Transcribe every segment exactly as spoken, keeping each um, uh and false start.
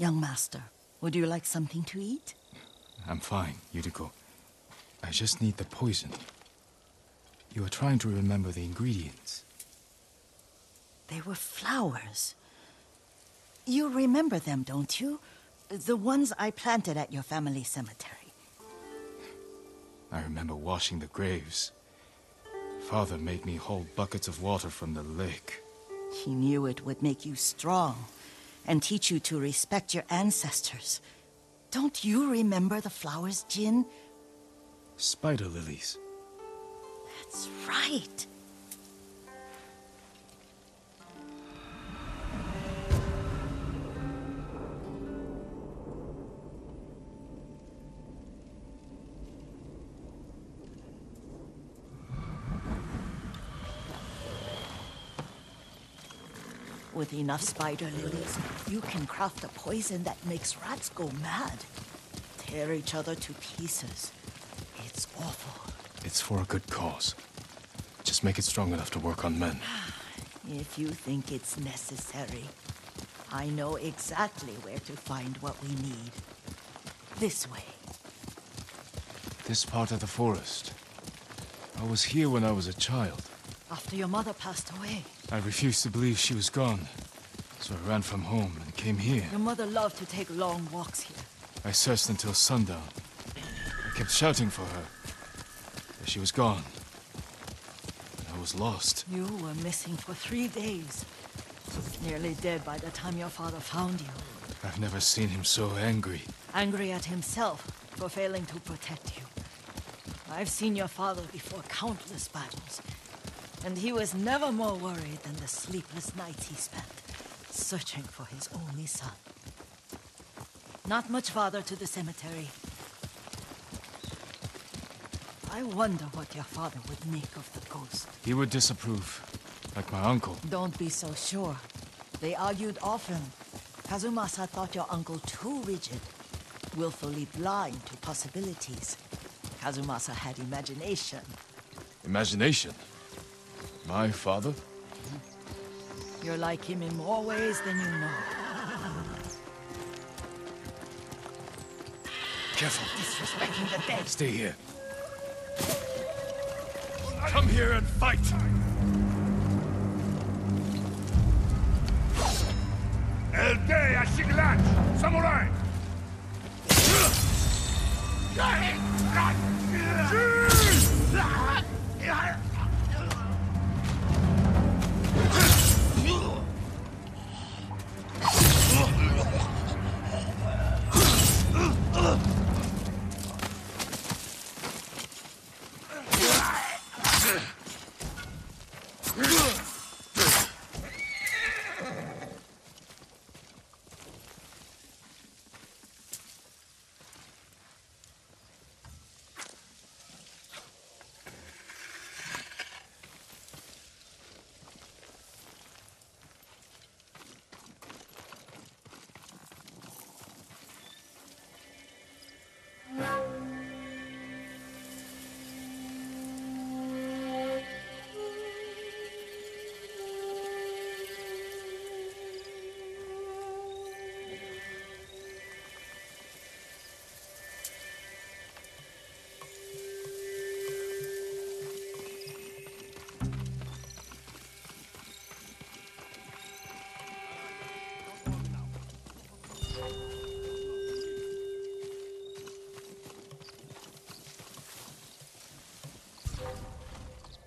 Young master, would you like something to eat? I'm fine, Yuriko. I just need the poison. You are trying to remember the ingredients. They were flowers. You remember them, don't you? The ones I planted at your family cemetery. I remember washing the graves. Father made me hold buckets of water from the lake. He knew it would make you strong and teach you to respect your ancestors. Don't you remember the flowers, Jin? Spider lilies. That's right. With enough spider lilies, you can craft a poison that makes rats go mad. Tear each other to pieces. It's awful. It's for a good cause. Just make it strong enough to work on men. If you think it's necessary, I know exactly where to find what we need. This way. This part of the forest. I was here when I was a child. After your mother passed away. I refused to believe she was gone, so I ran from home and came here. Your mother loved to take long walks here. I searched until sundown. I kept shouting for her, but she was gone, and I was lost. You were missing for three days, nearly dead by the time your father found you. I've never seen him so angry. Angry at himself for failing to protect you. I've seen your father before countless battles. And he was never more worried than the sleepless nights he spent, searching for his only son. Not much farther to the cemetery. I wonder what your father would make of the ghost. He would disapprove, like my uncle. Don't be so sure. They argued often. Kazumasa thought your uncle too rigid, willfully blind to possibilities. Kazumasa had imagination. Imagination? My father? You're like him in more ways than you know. Careful. Disrespecting the dead. Stay here. Come here and fight! El Dey Ashiglat! Samurai!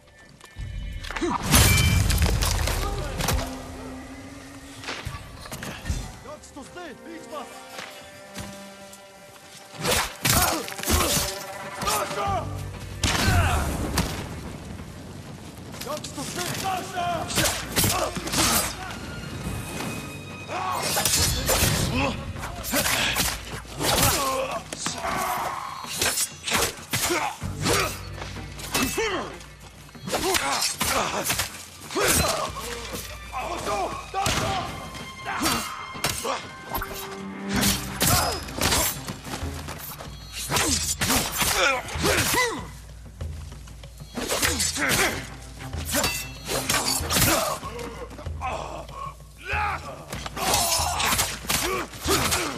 Oh, no!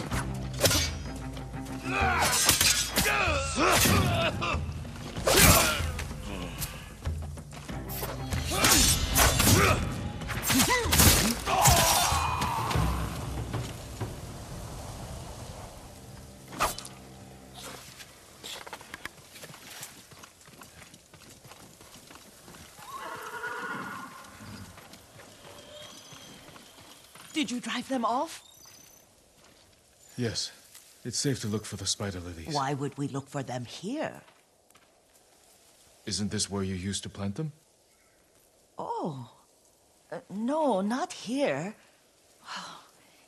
Did you drive them off? Yes. It's safe to look for the spider lilies. Why would we look for them here? Isn't this where you used to plant them? Oh. Uh, no, not here.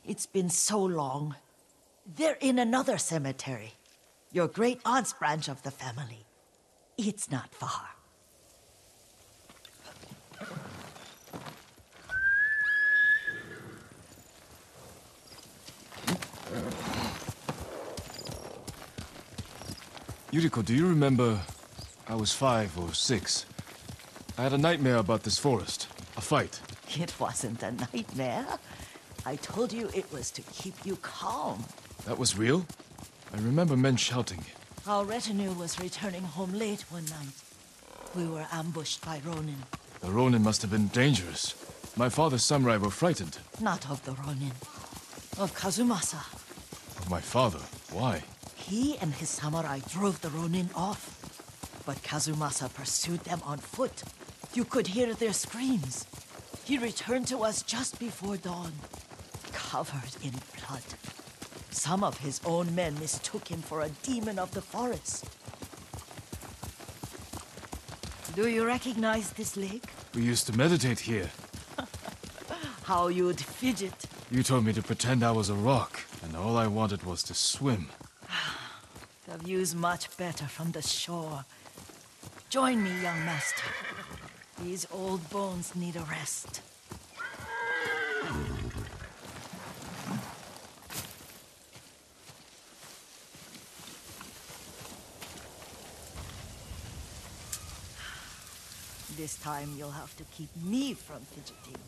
It's been so long. They're in another cemetery. Your great-aunt's branch of the family. It's not far. Yuriko, do you remember... I was five or six. I had a nightmare about this forest. A fight. It wasn't a nightmare. I told you it was to keep you calm. That was real? I remember men shouting. Our retinue was returning home late one night. We were ambushed by Ronin. The Ronin must have been dangerous. My father's samurai were frightened. Not of the Ronin. Of Kazumasa. Of my father? Why? He and his samurai drove the Ronin off. But Kazumasa pursued them on foot. You could hear their screams. He returned to us just before dawn, covered in blood. Some of his own men mistook him for a demon of the forest. Do you recognize this lake? We used to meditate here. How you'd fidget. You told me to pretend I was a rock, and all I wanted was to swim. The view's much better from the shore. Join me, young master. These old bones need a rest. This time you'll have to keep me from fidgeting.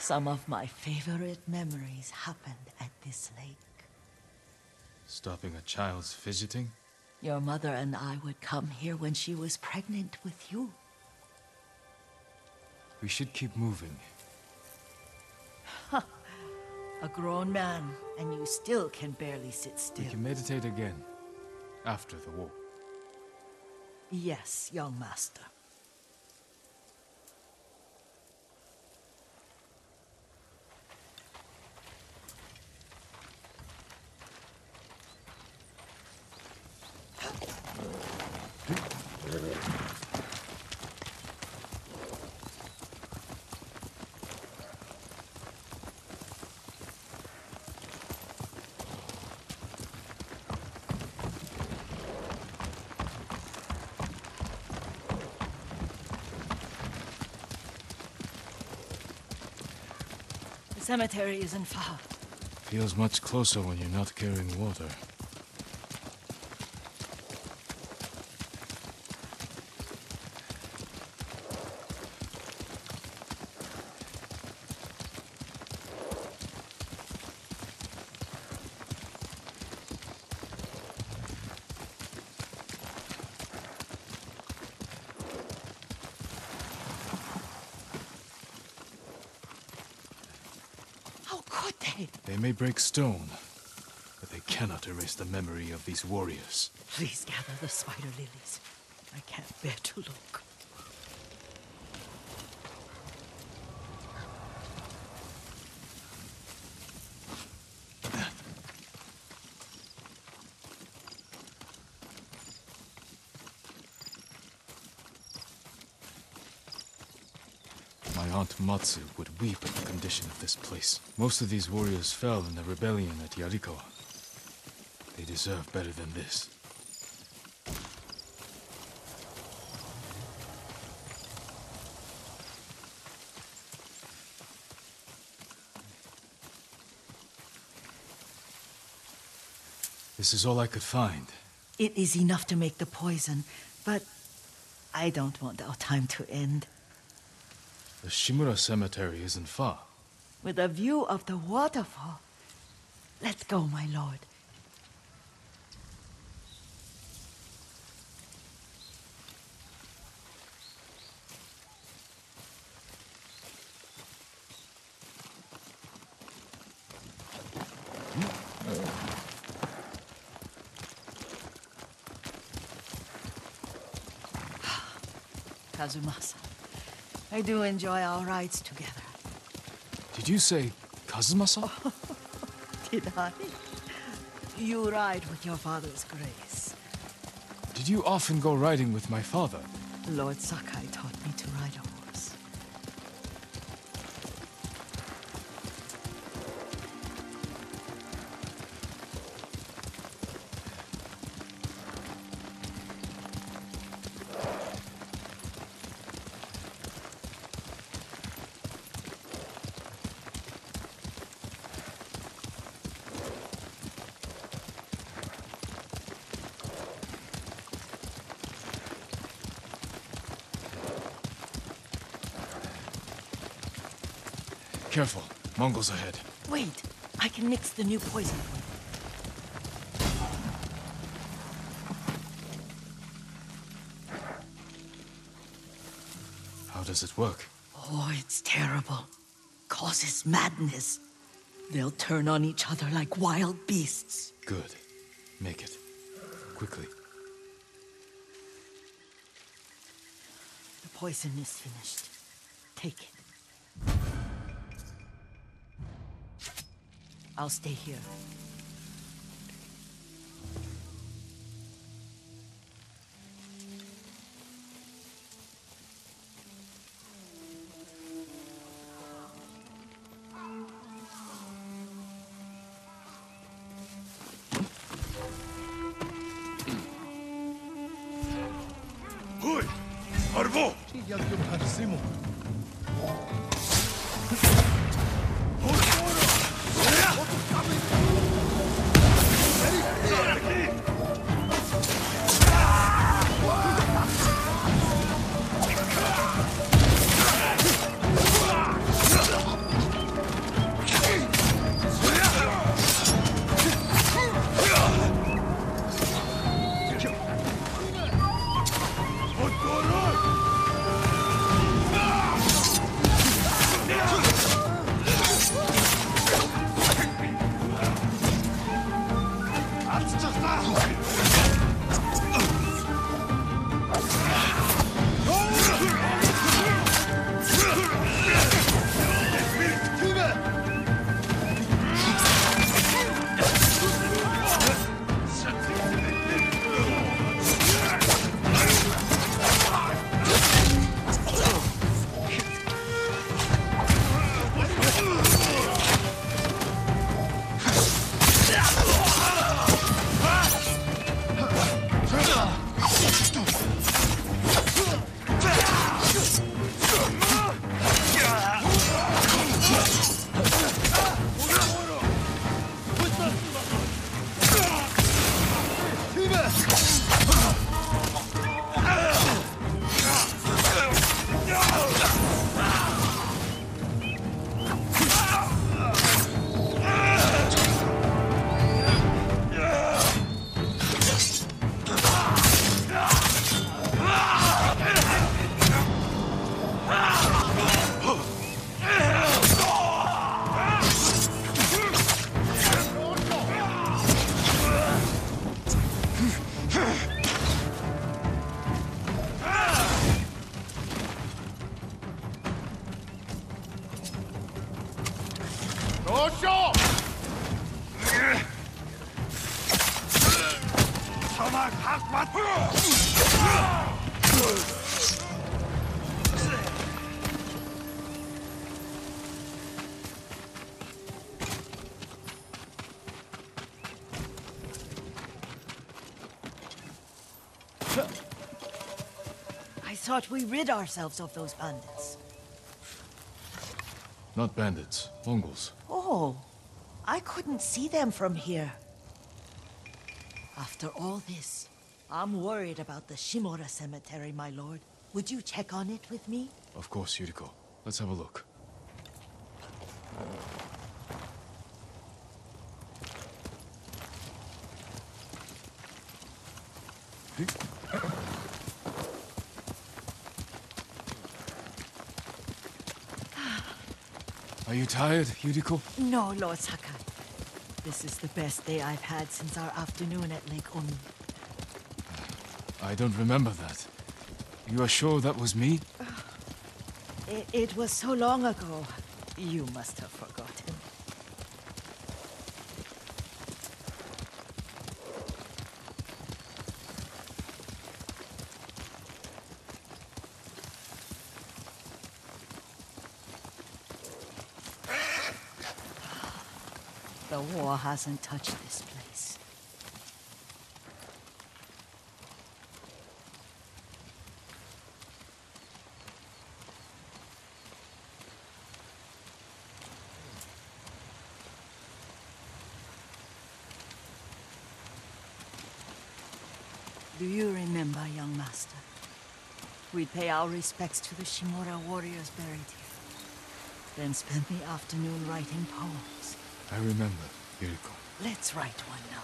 Some of my favorite memories happened at this lake. Stopping a child's fidgeting? Your mother and I would come here when she was pregnant with you. We should keep moving. A grown man, and you still can barely sit still. We can meditate again, after the war. Yes, young master. The cemetery isn't far. Feels much closer when you're not carrying water. Break stone, but they cannot erase the memory of these warriors. Please gather the spider lilies. I can't bear to look. Matsu would weep at the condition of this place. Most of these warriors fell in the rebellion at Yarikawa. They deserve better than this. This is all I could find. It is enough to make the poison, but I don't want our time to end. The Shimura Cemetery isn't far. With a view of the waterfall. Let's go, my lord. Kazumasa. I do enjoy our rides together. Did you say Kazumasa? Oh, did I? You ride with your father's grace. Did you often go riding with my father? Lord Sakai taught me to ride a horse. Careful. Mongols ahead. Wait. I can mix the new poison. How does it work? Oh, it's terrible. Causes madness. They'll turn on each other like wild beasts. Good. Make it. Quickly. The poison is finished. Take it. I'll stay here. Hey, Arvo! I thought we rid ourselves of those bandits. Not bandits, Mongols. Oh, I couldn't see them from here. After all this, I'm worried about the Shimura cemetery, my lord. Would you check on it with me? Of course, Yuriko. Let's have a look. Are you tired, Yuriko? No, Lord Sakai. This is the best day I've had since our afternoon at Lake Ōmi. I don't remember that. You are sure that was me? Uh, it, it was so long ago. You must have forgotten. The war hasn't touched this place. Do you remember, young master? We pay our respects to the Shimura warriors buried here. Then spend the afternoon writing poems. I remember, Yuriko. Let's write one now.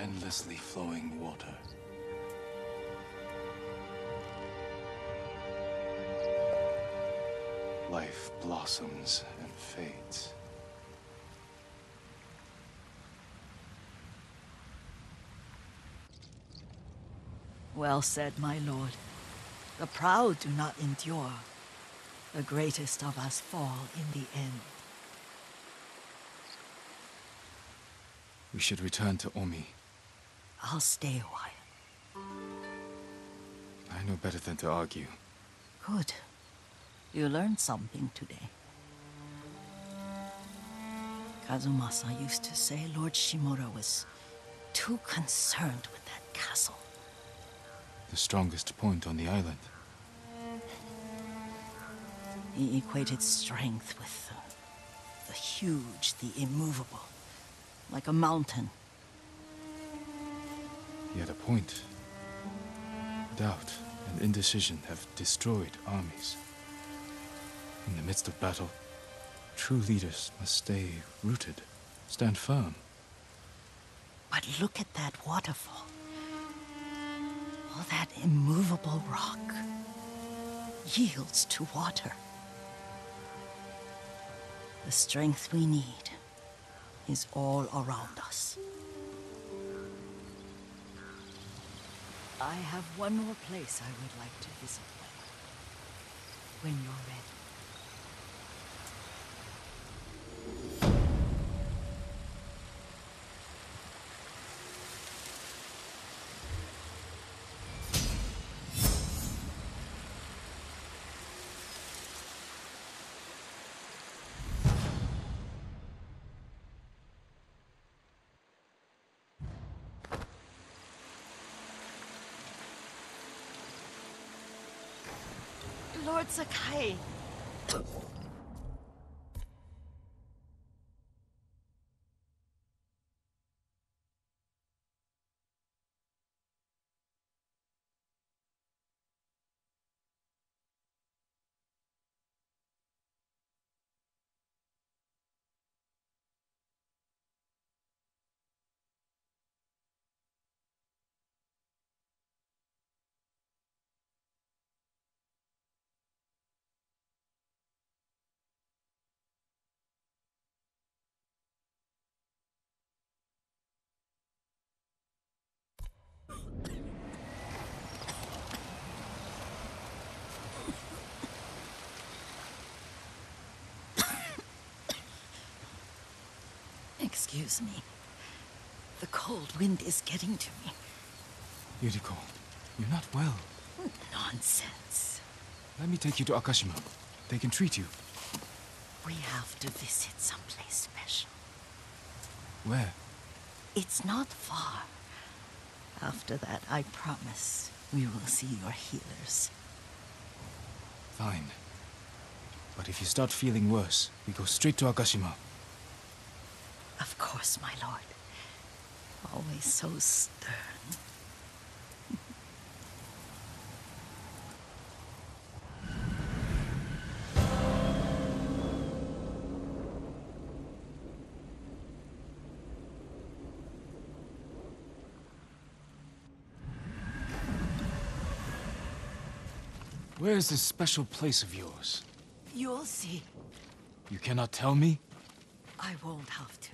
Endlessly flowing water. Life blossoms and fades. Well said, my lord. The proud do not endure. The greatest of us fall in the end. We should return to Ōmi. I'll stay a while. I know better than to argue. Good. You learned something today. Kazumasa used to say Lord Shimura was too concerned with that castle. The strongest point on the island. He equated strength with the, the huge, the immovable, like a mountain. Yet a point. Doubt and indecision have destroyed armies. In the midst of battle, true leaders must stay rooted, stand firm. But look at that waterfall. All that immovable rock yields to water. The strength we need is all around us. I have one more place I would like to visit when you're ready. Lord Sakai. Excuse me. The cold wind is getting to me. Yuriko, you're not well. Nonsense. Let me take you to Akashima. They can treat you. We have to visit someplace special. Where? It's not far. After that, I promise we will see your healers. Fine. But if you start feeling worse, we go straight to Akashima. Of course, my lord. Always so stern. Where is this special place of yours? You'll see. You cannot tell me? I won't have to.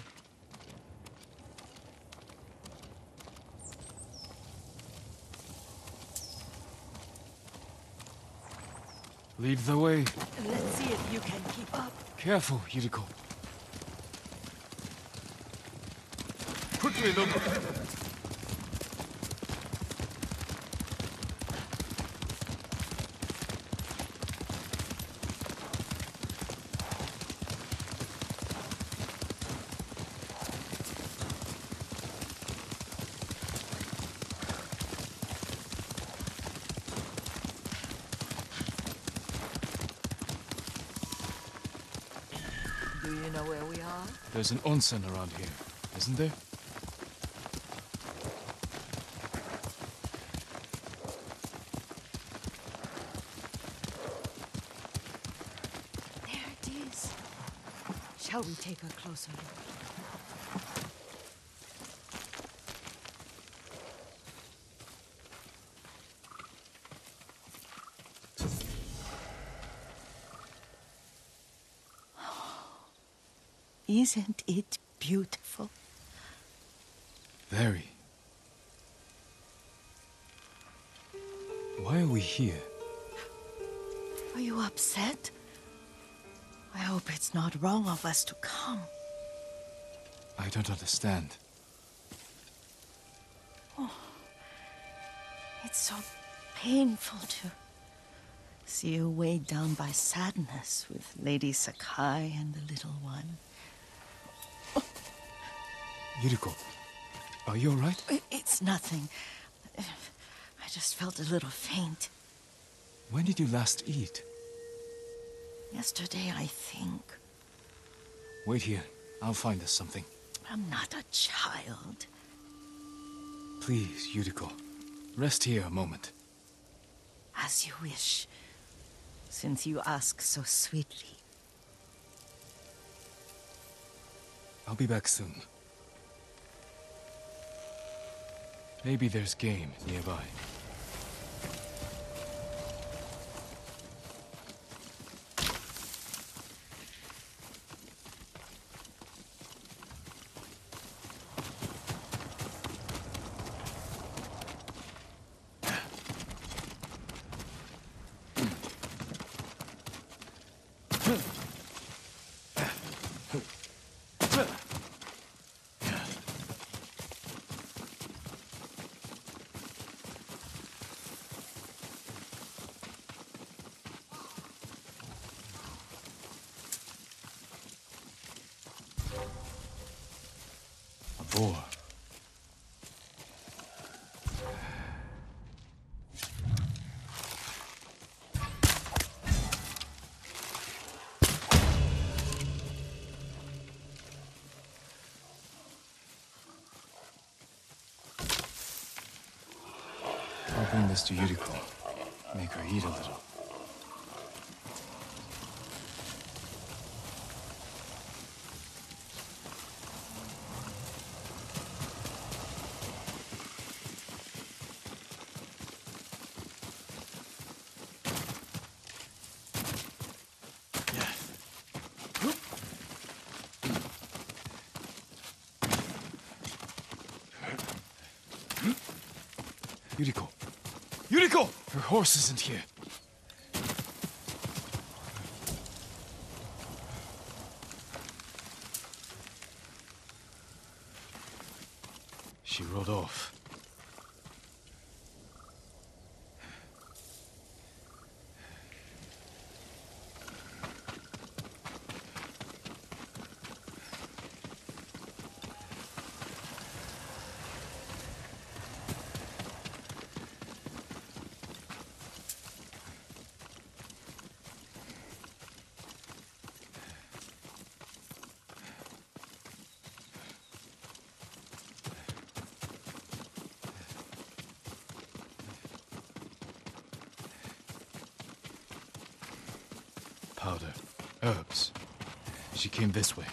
Lead the way. Let's see if you can keep up. Careful, Yuriko. Quickly, look. There's an onsen around here, isn't there? There it is. Shall we take a closer look? Isn't it beautiful? Very. Why are we here? Are you upset? I hope it's not wrong of us to come. I don't understand. Oh, it's so painful to see you weighed down by sadness with Lady Sakai and the little one. Yuriko, are you all right? It's nothing. I just felt a little faint. When did you last eat? Yesterday, I think. Wait here. I'll find us something. I'm not a child. Please, Yuriko, rest here a moment. As you wish, since you ask so sweetly. I'll be back soon. Maybe there's game nearby. I'll bring this to Yuriko. Make her eat a little. Yuriko. Yuriko! Her horse isn't here. She rode off. powder, herbs. She came this way.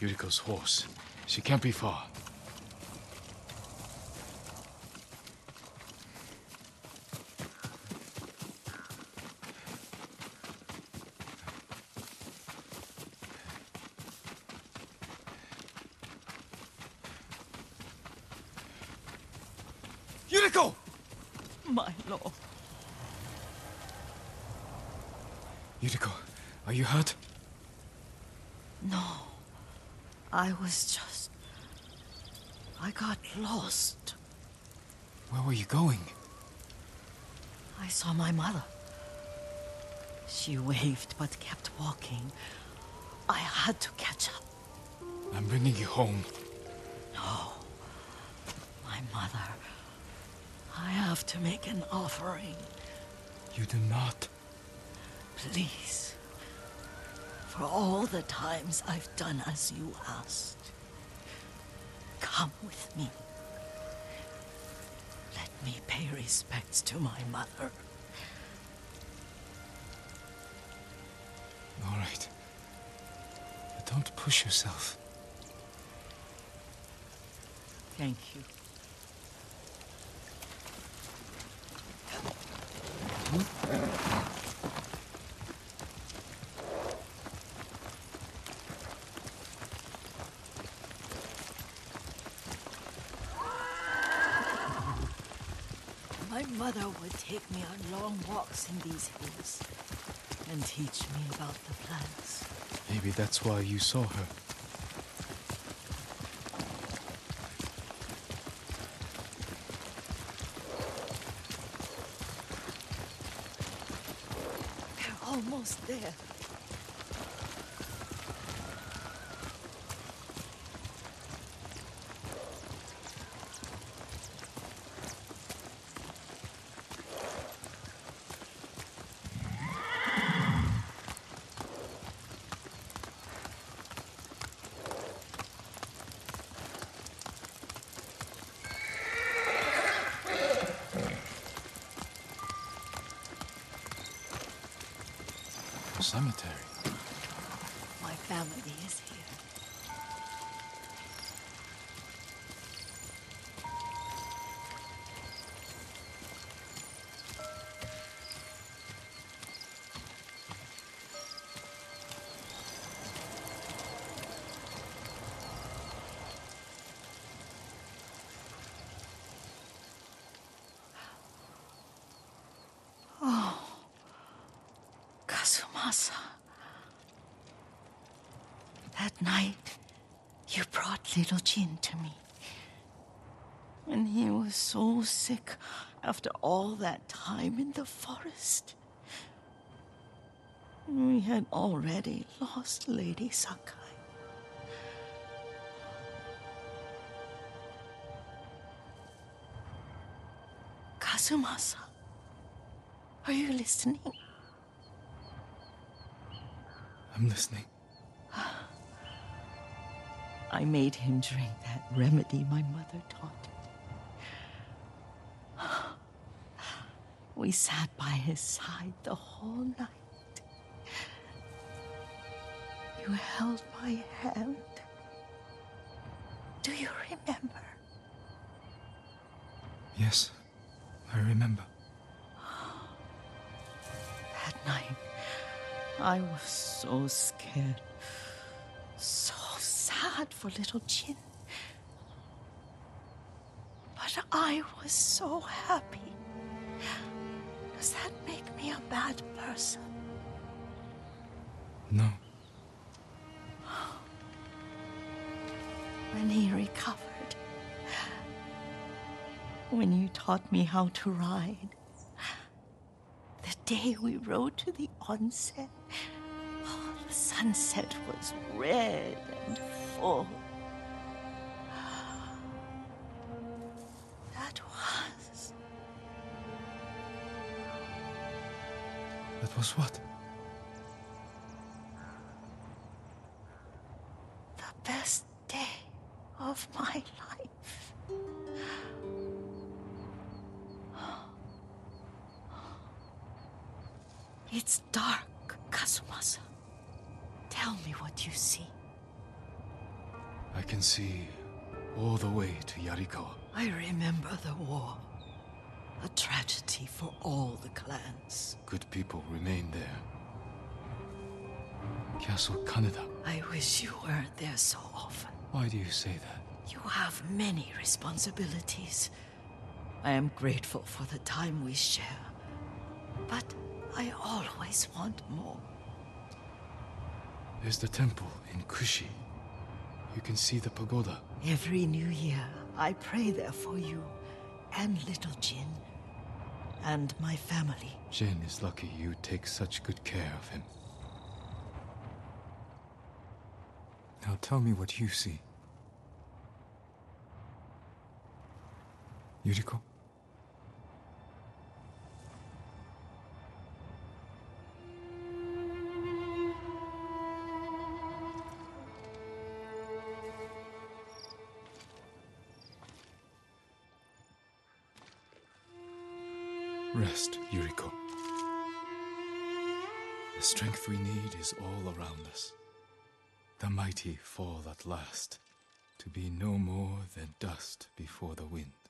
Yuriko's horse. She can't be far. Yuriko! My lord. Yuriko, are you hurt? No. I was just... I got lost. Where were you going? I saw my mother. She waved but kept walking. I had to catch up. I'm bringing you home. No. My mother... I have to make an offering. You do not. Please. For all the times I've done as you asked. Come with me. Let me pay respects to my mother. All right. But don't push yourself. Thank you. My mother would take me on long walks in these hills and teach me about the plants. Maybe that's why you saw her. Almost there. Cemetery. My family is here. Oh. Kazumasa, that night you brought little Jin to me. When he was so sick after all that time in the forest. We had already lost Lady Sakai. Kazumasa, are you listening? I'm listening. I made him drink that remedy my mother taught him. We sat by his side the whole night. You held my hand. Do you remember? Yes, I remember. That night, I was so scared, so sad for little Jin. But I was so happy. Does that make me a bad person? No. When he recovered, when you taught me how to ride, the day we rode to the onsen, oh, the sunset was red and full. That was... That was what? It's dark, Kazumasa. Tell me what you see. I can see all the way to Yarikawa. I remember the war. A tragedy for all the clans. Good people remain there. Castle Kaneda. I wish you weren't there so often. Why do you say that? You have many responsibilities. I am grateful for the time we share, but I always want more. There's the temple in Kushi. You can see the pagoda. Every new year, I pray there for you and little Jin and my family. Jin is lucky you take such good care of him. Now tell me what you see. Yuriko? Rest, Yuriko. The strength we need is all around us. The mighty fall at last, to be no more than dust before the wind.